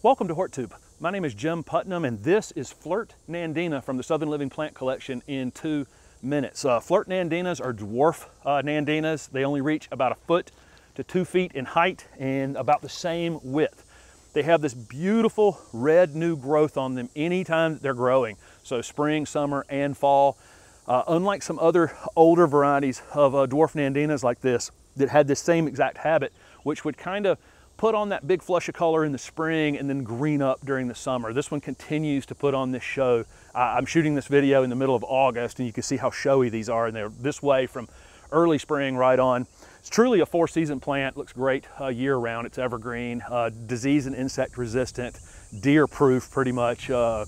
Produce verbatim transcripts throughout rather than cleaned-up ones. Welcome to HortTube. My name is Jim Putnam and this is Flirt Nandina from the Southern Living Plant Collection in two minutes. Uh, Flirt Nandinas are dwarf uh, Nandinas. They only reach about a foot to two feet in height and about the same width. They have this beautiful red new growth on them anytime they're growing. So spring, summer, and fall. Uh, unlike some other older varieties of uh, dwarf Nandinas like this that had this same exact habit, which would kind of put on that big flush of color in the spring and then green up during the summer. This one continues to put on this show. Uh, I'm shooting this video in the middle of August and you can see how showy these are, and they're this way from early spring right on. It's truly a four season plant, looks great uh, year round. It's evergreen, uh, disease and insect resistant, deer proof pretty much, uh,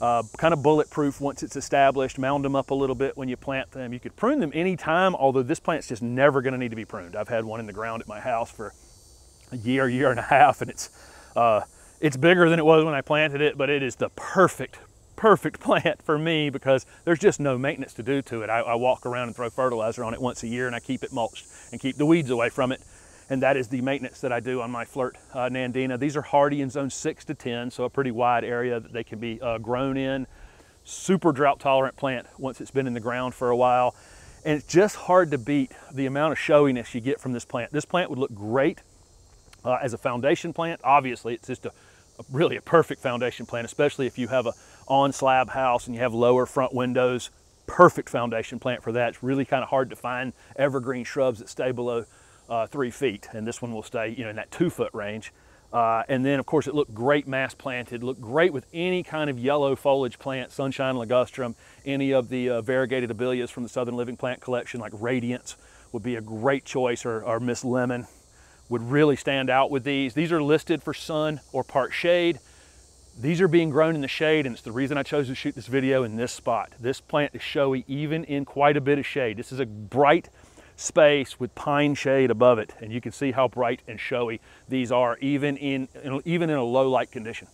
uh, kind of bulletproof once it's established. Mound them up a little bit when you plant them. You could prune them anytime, although this plant's just never gonna need to be pruned. I've had one in the ground at my house for a year, year and a half, and it's uh, it's bigger than it was when I planted it, but it is the perfect, perfect plant for me because there's just no maintenance to do to it. I, I walk around and throw fertilizer on it once a year, and I keep it mulched and keep the weeds away from it, and that is the maintenance that I do on my Flirt uh, Nandina. These are hardy in zone six to ten, so a pretty wide area that they can be uh, grown in. Super drought tolerant plant once it's been in the ground for a while, and it's just hard to beat the amount of showiness you get from this plant. This plant would look great Uh, as a foundation plant. Obviously it's just a, a really a perfect foundation plant, especially if you have a on slab house and you have lower front windows. Perfect foundation plant for that. It's really kind of hard to find evergreen shrubs that stay below uh, three feet, and this one will stay, you know, in that two foot range. Uh, and then of course it looked great mass planted, looked great with any kind of yellow foliage plant, Sunshine Ligustrum, any of the uh, variegated Abelias from the Southern Living Plant Collection like Radiance would be a great choice, or, or Miss Lemon would really stand out with these. These are listed for sun or part shade. These are being grown in the shade, and it's the reason I chose to shoot this video in this spot. This plant is showy even in quite a bit of shade. This is a bright space with pine shade above it, and you can see how bright and showy these are even in, even in a low light condition.